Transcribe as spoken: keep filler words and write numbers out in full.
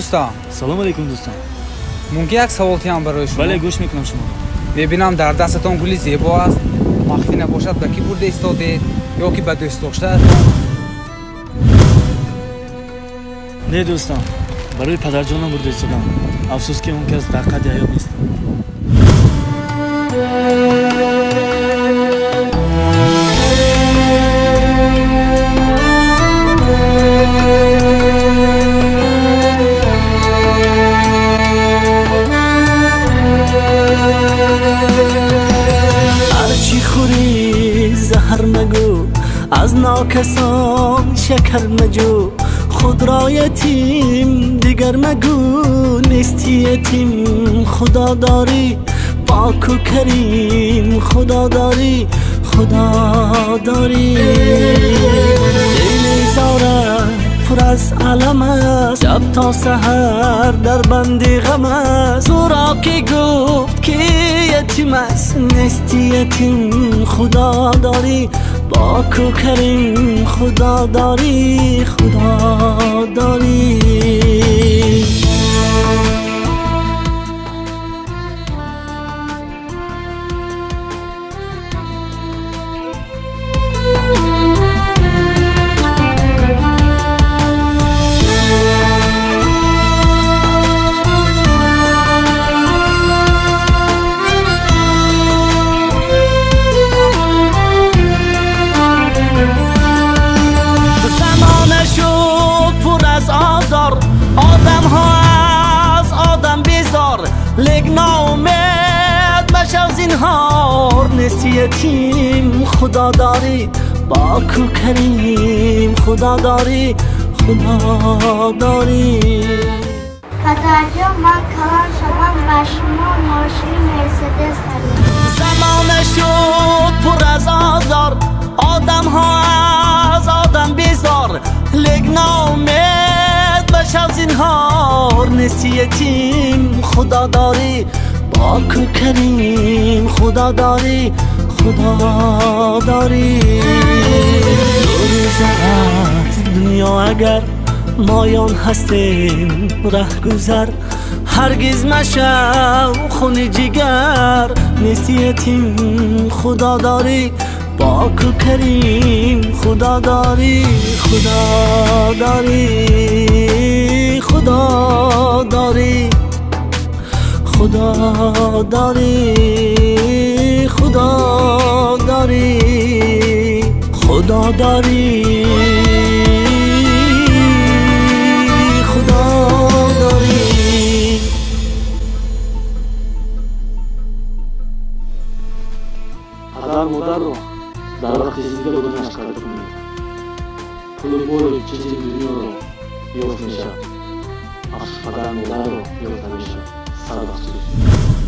دوستان. سلام علیکم دوستان. ممکن یک سوالتیام برای شما. بله گوش میکنم شما. میبینم در دستتان گلی زیبا است. وقتی نباشد به کی برده ایستاده یا کی به دوست داشته؟ نه دوستان، برای پدرجانم برده ایستادم. افسوس که اون کس در قد حیات نیست. از ناکسان شکر مجو، خود را یتیم دیگر مگو. نیستی یتیم خدا داری، پاک و کریم خدا داری، خدا داری. لیلی زاره پر از علم است، شب تا سحر در بندی غم است. او را که گفت که یتیم است، نیستی یتیم خدا داری، پاک و کریم خدا داری، خدا داری. نیستی یتیم خدا داری، پاک و کریم خدا داری، خدا داری. پدرجان من کلان شدم و شما ماشین مرسدس خریدید. زمان شد پر از آزار، آدم ها از آدم بیزار. لیک ناامید باش از اینهار، نیستی یتیم خدا داری، پاک و کریم خدا داری، خدا داری. دنیا اگر مایان هستیم رهگذر، هرگز مشو خون جگر. نیستی یتیم خدا داری، پاک و کریم خدا داری، خدا داری، خدا داری، خدا داری، خدا داری، خدا داری، خدا داری. پدر مادر را در وقت زنده بودنش قدر کنید. پول بول چیزی دنیا را یافت میشد، از پدر مادر را یافت نمیشد. I'll